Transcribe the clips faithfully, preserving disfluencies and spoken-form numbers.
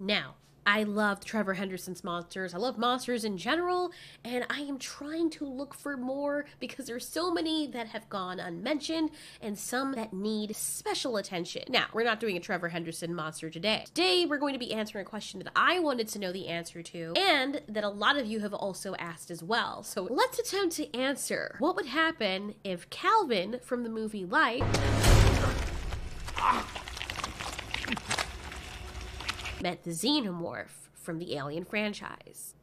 Now, I loved Trevor Henderson's monsters. I love monsters in general, and I am trying to look for more because there's so many that have gone unmentioned and some that need special attention. Now, we're not doing a Trevor Henderson monster today. Today, we're going to be answering a question that I wanted to know the answer to and that a lot of you have also asked as well. So let's attempt to answer. What would happen if Calvin from the movie Life met the Xenomorph from the Alien franchise?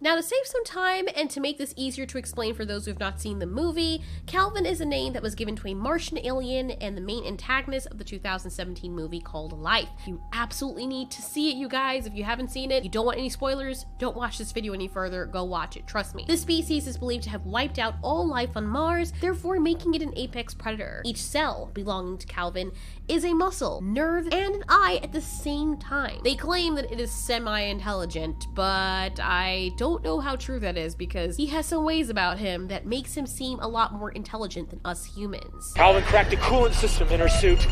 Now, to save some time and to make this easier to explain for those who have not seen the movie, Calvin is a name that was given to a Martian alien and the main antagonist of the two thousand seventeen movie called Life. You absolutely need to see it, you guys. If you haven't seen it, you don't want any spoilers, don't watch this video any further, go watch it, trust me. This species is believed to have wiped out all life on Mars, therefore making it an apex predator. Each cell belonging to Calvin is a muscle, nerve, and an eye at the same time. They claim that it is semi-intelligent, but I don't Don't know how true that is because he has some ways about him that makes him seem a lot more intelligent than us humans. Calvin cracked the coolant system in her suit.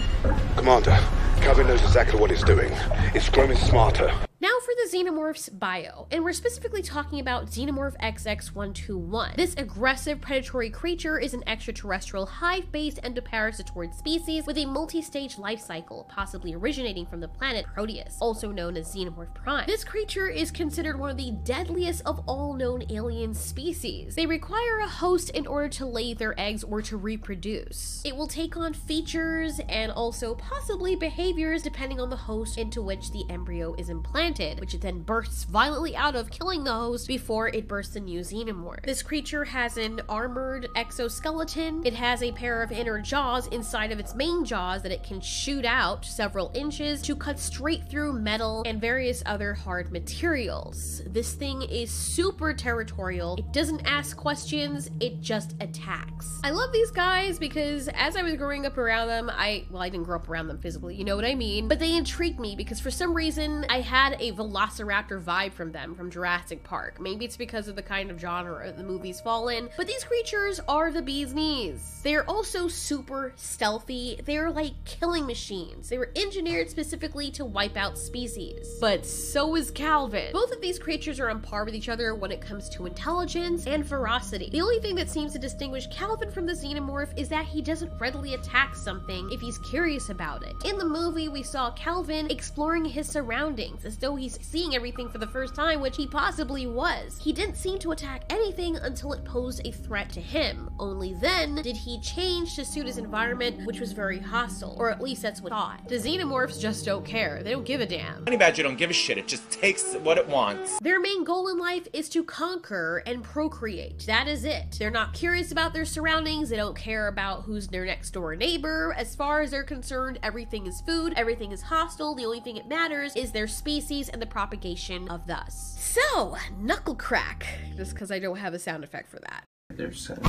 Commander, Calvin knows exactly what he's doing. It's growing smarter. Now for the Xenomorph's bio, and we're specifically talking about Xenomorph X X one two one. This aggressive predatory creature is an extraterrestrial hive-based endoparasitoid species with a multi-stage life cycle, possibly originating from the planet Proteus, also known as Xenomorph Prime. This creature is considered one of the deadliest of all known alien species. They require a host in order to lay their eggs or to reproduce. It will take on features and also possibly behaviors depending on the host into which the embryo is implanted, which it then bursts violently out of, killing the host before it bursts a new xenomorph. This creature has an armored exoskeleton. It has a pair of inner jaws inside of its main jaws that it can shoot out several inches to cut straight through metal and various other hard materials. This thing is super territorial. It doesn't ask questions, it just attacks. I love these guys because as I was growing up around them, I, well, I didn't grow up around them physically, you know what I mean? But they intrigued me because for some reason I had a velociraptor vibe from them from Jurassic Park. Maybe it's because of the kind of genre the movies fall in, but these creatures are the bee's knees. They are also super stealthy. They are like killing machines. They were engineered specifically to wipe out species, but so is Calvin. Both of these creatures are on par with each other when it comes to intelligence and ferocity. The only thing that seems to distinguish Calvin from the Xenomorph is that he doesn't readily attack something if he's curious about it. In the movie, we saw Calvin exploring his surroundings as though he's seeing everything for the first time, which he possibly was. He didn't seem to attack anything until it posed a threat to him. Only then did he change to suit his environment, which was very hostile, or at least that's what I thought. The Xenomorphs just don't care. They don't give a damn. Honey Badger don't give a shit. It just takes what it wants. Their main goal in life is to conquer and procreate. That is it. They're not curious about their surroundings. They don't care about who's their next door neighbor. As far as they're concerned, everything is food. Everything is hostile. The only thing that matters is their species and the propagation of thus. So, knuckle crack. Just because I don't have a sound effect for that. There's uh...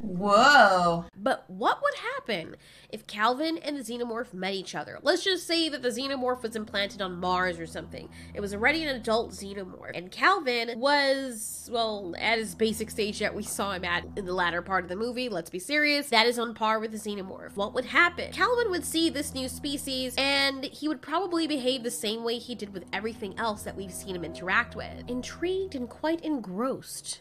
Whoa. But what would happen if Calvin and the Xenomorph met each other? Let's just say that the Xenomorph was implanted on Mars or something. It was already an adult Xenomorph. And Calvin was, well, at his basic stage that we saw him at in the latter part of the movie. Let's be serious. That is on par with the Xenomorph. What would happen? Calvin would see this new species and he would probably behave the same way he did with everything else that we've seen him interact with. Intrigued and quite engrossed.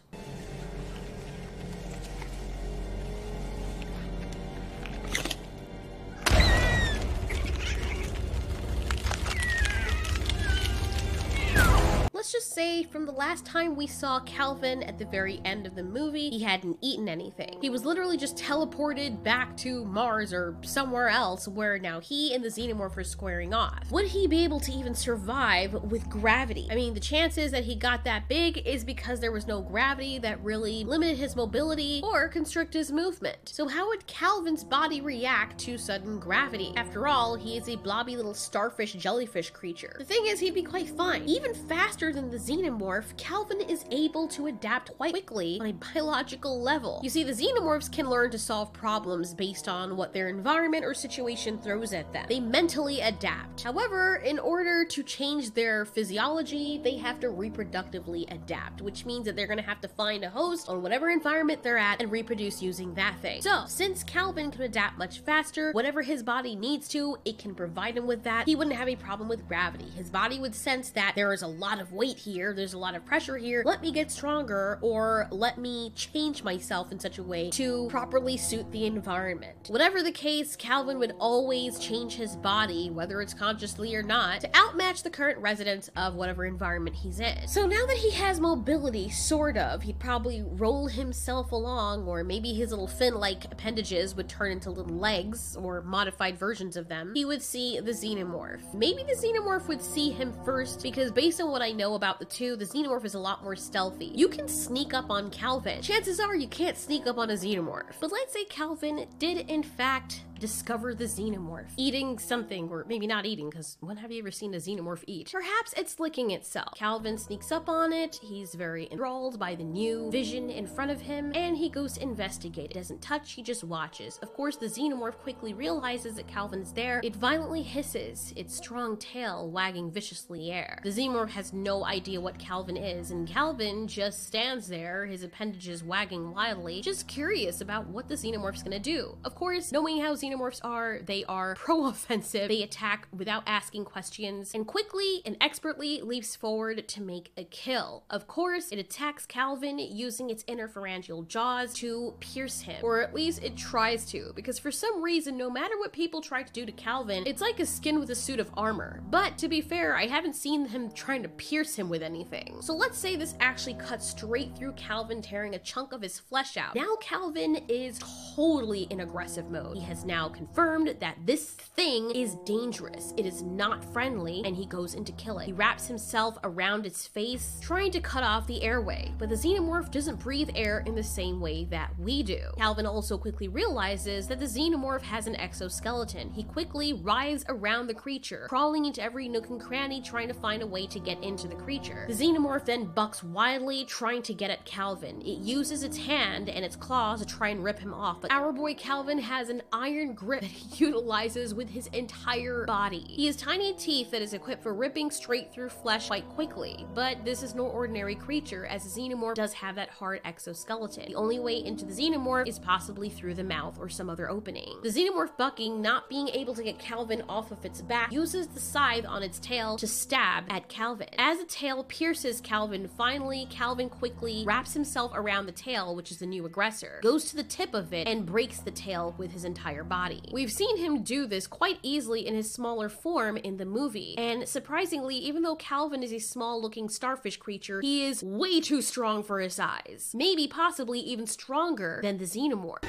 Say from the last time we saw Calvin at the very end of the movie, he hadn't eaten anything. He was literally just teleported back to Mars or somewhere else where now he and the Xenomorph are squaring off. Would he be able to even survive with gravity? I mean, the chances that he got that big is because there was no gravity that really limited his mobility or constrict his movement. So how would Calvin's body react to sudden gravity? After all, he is a blobby little starfish jellyfish creature. The thing is, he'd be quite fine, even faster than than the xenomorph, Calvin is able to adapt quite quickly on a biological level. You see, the xenomorphs can learn to solve problems based on what their environment or situation throws at them. They mentally adapt. However, in order to change their physiology, they have to reproductively adapt, which means that they're gonna have to find a host on whatever environment they're at and reproduce using that thing. So, since Calvin can adapt much faster, whatever his body needs to, it can provide him with that. He wouldn't have a problem with gravity. His body would sense that there is a lot of weight here, there's a lot of pressure here, let me get stronger, or let me change myself in such a way to properly suit the environment. Whatever the case, Calvin would always change his body, whether it's consciously or not, to outmatch the current residents of whatever environment he's in. So now that he has mobility, sort of, he'd probably roll himself along, or maybe his little fin-like appendages would turn into little legs, or modified versions of them. He would see the xenomorph. Maybe the xenomorph would see him first, because based on what I know about the two, the xenomorph is a lot more stealthy. You can sneak up on Calvin. Chances are you can't sneak up on a xenomorph. But let's say Calvin did, in fact, discover the xenomorph eating something, or maybe not eating, because when have you ever seen a xenomorph eat? Perhaps it's licking itself. Calvin sneaks up on it, he's very enthralled by the new vision in front of him, and he goes to investigate. It doesn't touch, he just watches. Of course, the xenomorph quickly realizes that Calvin's there. It violently hisses, its strong tail wagging viciously air. The xenomorph has no idea what Calvin is, and Calvin just stands there, his appendages wagging wildly, just curious about what the xenomorph's gonna do. Of course, knowing how xenomorphs Xenomorphs are, they are pro-offensive, they attack without asking questions, and quickly and expertly leaps forward to make a kill. Of course, it attacks Calvin using its interpharyngeal jaws to pierce him, or at least it tries to, because for some reason, no matter what people try to do to Calvin, it's like a skin with a suit of armor. But to be fair, I haven't seen him trying to pierce him with anything. So let's say this actually cuts straight through Calvin, tearing a chunk of his flesh out. Now Calvin is totally in aggressive mode. He has now confirmed that this thing is dangerous. It is not friendly, and he goes in to kill it. He wraps himself around its face, trying to cut off the airway, but the xenomorph doesn't breathe air in the same way that we do. Calvin also quickly realizes that the xenomorph has an exoskeleton. He quickly writhes around the creature, crawling into every nook and cranny, trying to find a way to get into the creature. The xenomorph then bucks wildly, trying to get at Calvin. It uses its hand and its claws to try and rip him off, but our boy Calvin has an iron grip that he utilizes with his entire body. He has tiny teeth that is equipped for ripping straight through flesh quite quickly, but this is no ordinary creature, as a xenomorph does have that hard exoskeleton. The only way into the xenomorph is possibly through the mouth or some other opening. The xenomorph, bucking, not being able to get Calvin off of its back, uses the scythe on its tail to stab at Calvin. As the tail pierces Calvin, finally, Calvin quickly wraps himself around the tail, which is the new aggressor, goes to the tip of it, and breaks the tail with his entire body. We've seen him do this quite easily in his smaller form in the movie, and surprisingly, even though Calvin is a small-looking starfish creature, he is way too strong for his size. Maybe, possibly, even stronger than the xenomorph.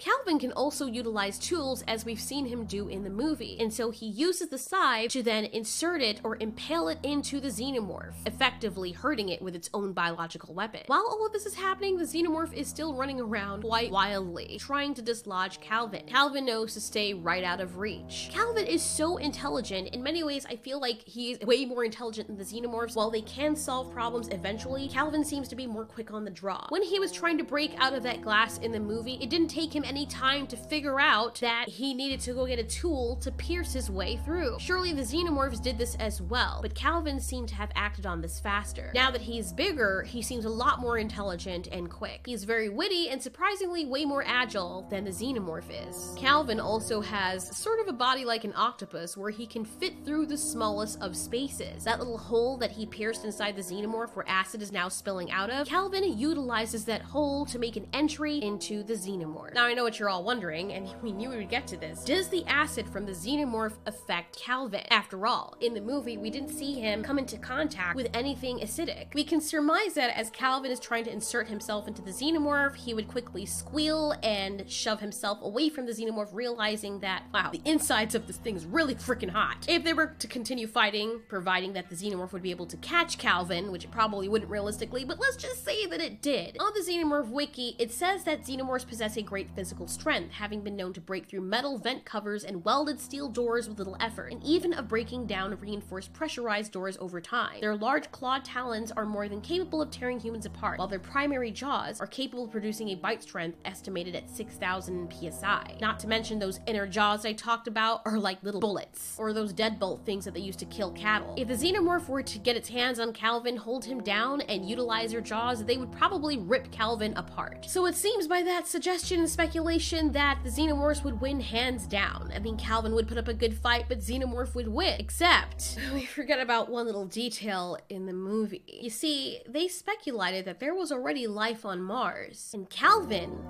Calvin can also utilize tools, as we've seen him do in the movie, and so he uses the scythe to then insert it or impale it into the xenomorph, effectively hurting it with its own biological weapon. While all of this is happening, the xenomorph is still running around quite wildly, trying to dislodge Calvin. Calvin knows to stay right out of reach. Calvin is so intelligent. In many ways, I feel like he is way more intelligent than the xenomorphs. While they can solve problems eventually, Calvin seems to be more quick on the draw. When he was trying to break out of that glass in the movie, it didn't take him any time time to figure out that he needed to go get a tool to pierce his way through. Surely the xenomorphs did this as well, but Calvin seemed to have acted on this faster. Now that he's bigger, he seems a lot more intelligent and quick. He's very witty and surprisingly way more agile than the xenomorph is. Calvin also has sort of a body like an octopus, where he can fit through the smallest of spaces. That little hole that he pierced inside the xenomorph, where acid is now spilling out of, Calvin utilizes that hole to make an entry into the xenomorph. Now I know what you're all wondering, and we knew we would get to this. Does the acid from the xenomorph affect Calvin? After all, in the movie, we didn't see him come into contact with anything acidic. We can surmise that as Calvin is trying to insert himself into the xenomorph, he would quickly squeal and shove himself away from the xenomorph, realizing that, wow, the insides of this thing's really freaking hot. If they were to continue fighting, providing that the xenomorph would be able to catch Calvin, which it probably wouldn't realistically, but let's just say that it did. On the Xenomorph Wiki, it says that xenomorphs possess a great physical strength, trend, having been known to break through metal vent covers and welded steel doors with little effort, and even of breaking down reinforced pressurized doors over time. Their large clawed talons are more than capable of tearing humans apart, while their primary jaws are capable of producing a bite strength estimated at six thousand P S I. Not to mention those inner jaws I talked about are like little bullets, or those deadbolt things that they used to kill cattle. If the xenomorph were to get its hands on Calvin, hold him down, and utilize their jaws, they would probably rip Calvin apart. So it seems by that suggestion and speculation that the xenomorphs would win hands down. I mean, Calvin would put up a good fight, but xenomorph would win. Except, we forget about one little detail in the movie. You see, they speculated that there was already life on Mars, and Calvin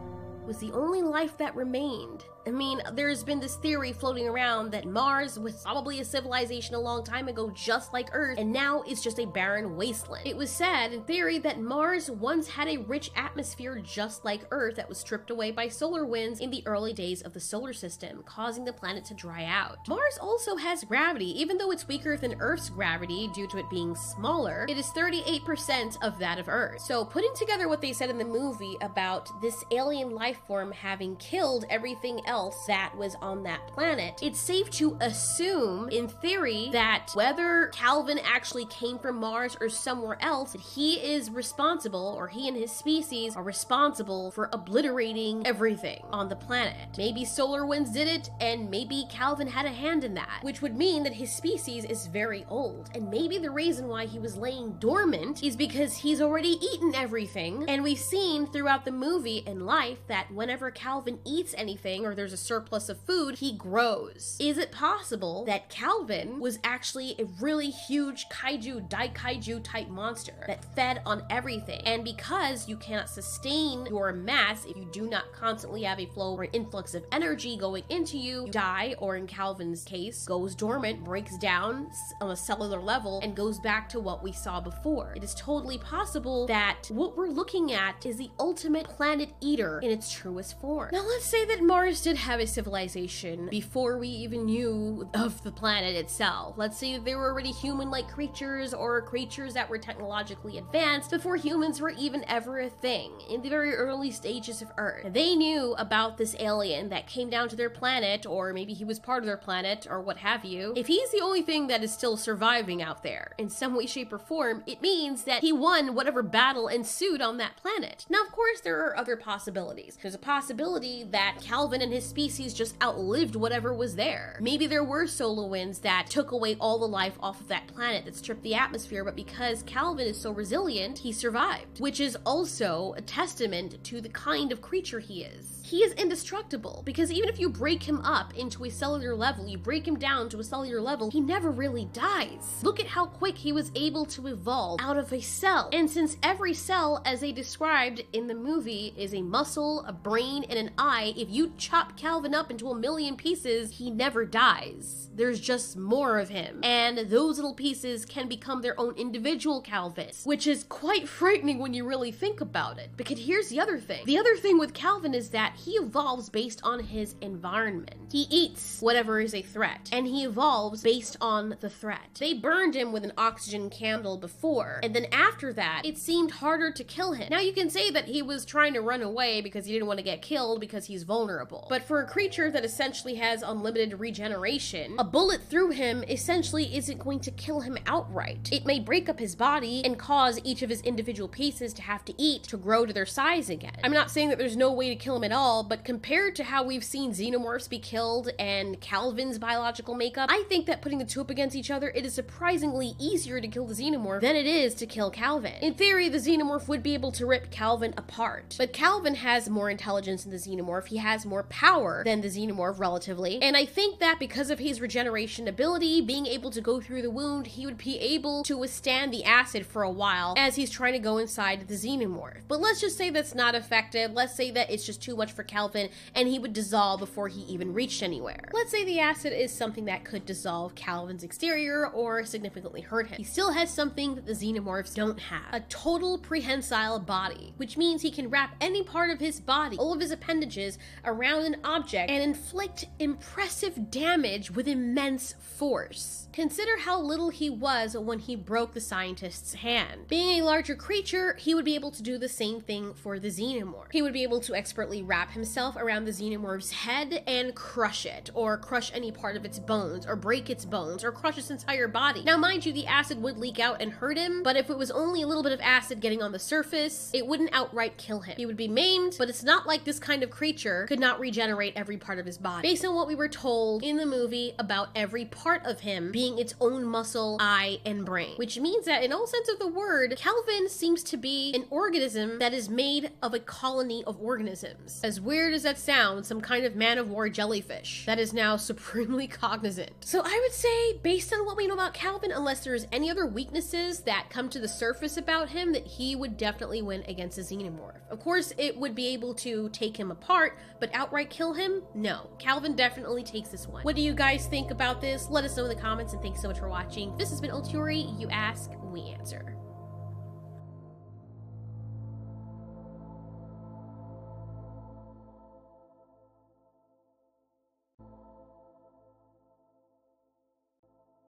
was the only life that remained. I mean, there's been this theory floating around that Mars was probably a civilization a long time ago, just like Earth, and now it's just a barren wasteland. It was said, in theory, that Mars once had a rich atmosphere just like Earth that was stripped away by solar winds in the early days of the solar system, causing the planet to dry out. Mars also has gravity. Even though it's weaker than Earth's gravity due to it being smaller, it is thirty-eight percent of that of Earth. So putting together what they said in the movie about this alien life form having killed everything else that was on that planet, it's safe to assume, in theory, that whether Calvin actually came from Mars or somewhere else, that he is responsible, or he and his species are responsible for obliterating everything on the planet. Maybe solar winds did it, and maybe Calvin had a hand in that, which would mean that his species is very old, and maybe the reason why he was laying dormant is because he's already eaten everything, and we've seen throughout the movie and Life that whenever Calvin eats anything, or there's a surplus of food, he grows. Is it possible that Calvin was actually a really huge kaiju, daikaiju type monster that fed on everything? And because you cannot sustain your mass if you do not constantly have a flow or an influx of energy going into you, you die, or in Calvin's case, goes dormant, breaks down on a cellular level, and goes back to what we saw before. It is totally possible that what we're looking at is the ultimate planet eater in its truest form. Now let's say that Mars did have a civilization before we even knew of the planet itself. Let's say they were already human-like creatures, or creatures that were technologically advanced before humans were even ever a thing, in the very early stages of Earth. Now, they knew about this alien that came down to their planet, or maybe he was part of their planet, or what have you. If he's the only thing that is still surviving out there, in some way, shape, or form, it means that he won whatever battle ensued on that planet. Now, of course, there are other possibilities. There's a possibility that Calvin and his species just outlived whatever was there. Maybe there were solar winds that took away all the life off of that planet, that stripped the atmosphere, but because Calvin is so resilient, he survived, which is also a testament to the kind of creature he is. He is indestructible, because even if you break him up into a cellular level, you break him down to a cellular level, he never really dies. Look at how quick he was able to evolve out of a cell. And since every cell, as they described in the movie, is a muscle, a brain, and an eye, if you chop Calvin up into a million pieces, he never dies. There's just more of him. And those little pieces can become their own individual Calvins, which is quite frightening when you really think about it. Because here's the other thing. The other thing with Calvin is that he evolves based on his environment. He eats whatever is a threat, and he evolves based on the threat. They burned him with an oxygen candle before, and then after that, it seemed harder to kill him. Now you can say that he was trying to run away because he didn't want to get killed because he's vulnerable. But But for a creature that essentially has unlimited regeneration, a bullet through him essentially isn't going to kill him outright. It may break up his body and cause each of his individual pieces to have to eat to grow to their size again. I'm not saying that there's no way to kill him at all, but compared to how we've seen xenomorphs be killed and Calvin's biological makeup, I think that putting the two up against each other, it is surprisingly easier to kill the xenomorph than it is to kill Calvin. In theory, the xenomorph would be able to rip Calvin apart, but Calvin has more intelligence than the xenomorph. He has more power than the xenomorph, relatively. And I think that because of his regeneration ability, being able to go through the wound, he would be able to withstand the acid for a while as he's trying to go inside the xenomorph. But let's just say that's not effective. Let's say that it's just too much for Calvin and he would dissolve before he even reached anywhere. Let's say the acid is something that could dissolve Calvin's exterior or significantly hurt him. He still has something that the xenomorphs don't have. A total prehensile body, which means he can wrap any part of his body, all of his appendages, around an object and inflict impressive damage with immense force. Consider how little he was when he broke the scientist's hand. Being a larger creature, he would be able to do the same thing for the xenomorph. He would be able to expertly wrap wrap himself around the xenomorph's head and crush it, or crush any part of its bones, or break its bones, or crush its entire body. Now mind you, the acid would leak out and hurt him, but if it was only a little bit of acid getting on the surface, it wouldn't outright kill him. He would be maimed, but it's not like this kind of creature could not regenerate every part of his body. Based on what we were told in the movie about every part of him being its own muscle, eye, and brain, which means that in all sense of the word, Calvin seems to be an organism that is made of a colony of organisms. As weird as that sounds, some kind of man-of-war jellyfish that is now supremely cognizant. So I would say, based on what we know about Calvin, unless there's any other weaknesses that come to the surface about him, that he would definitely win against a xenomorph. Of course, it would be able to take him apart, but outright kill him? No. Calvin definitely takes this one. What do you guys think about this? Let us know in the comments, and thanks so much for watching. This has been Alteori. You ask, we answer.